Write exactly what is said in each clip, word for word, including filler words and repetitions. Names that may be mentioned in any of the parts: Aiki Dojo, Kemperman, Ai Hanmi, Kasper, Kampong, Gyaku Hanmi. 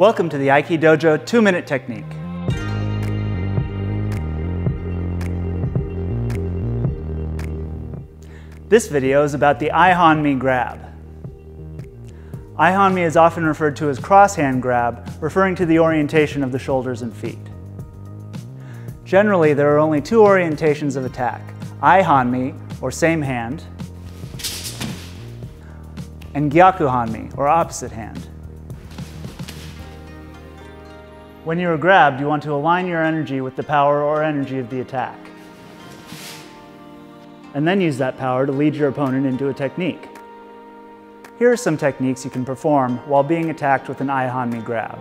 Welcome to the Aiki Dojo two minute technique. This video is about the Ai Hanmi grab. Ai Hanmi is often referred to as cross-hand grab, referring to the orientation of the shoulders and feet. Generally, there are only two orientations of attack, Ai Hanmi, or same hand, and Gyaku Hanmi, or opposite hand. When you are grabbed, you want to align your energy with the power or energy of the attack, and then use that power to lead your opponent into a technique. Here are some techniques you can perform while being attacked with an Ai Hanmi grab.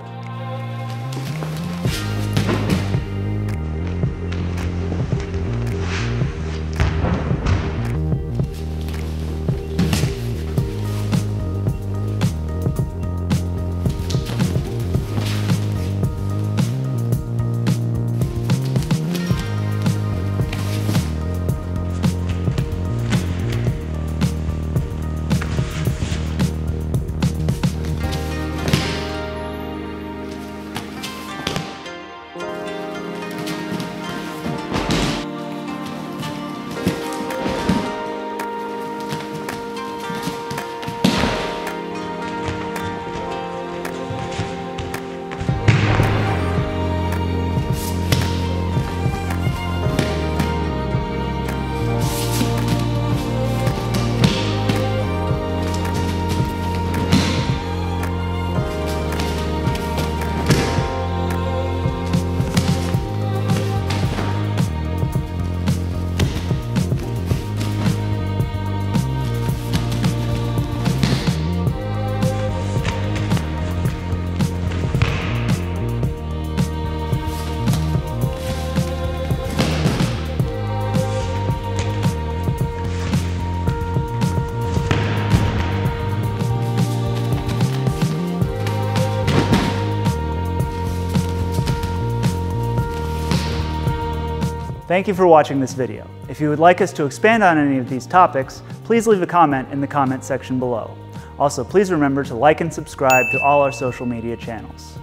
Thank you for watching this video. If you would like us to expand on any of these topics, please leave a comment in the comment section below. Also, please remember to like and subscribe to all our social media channels.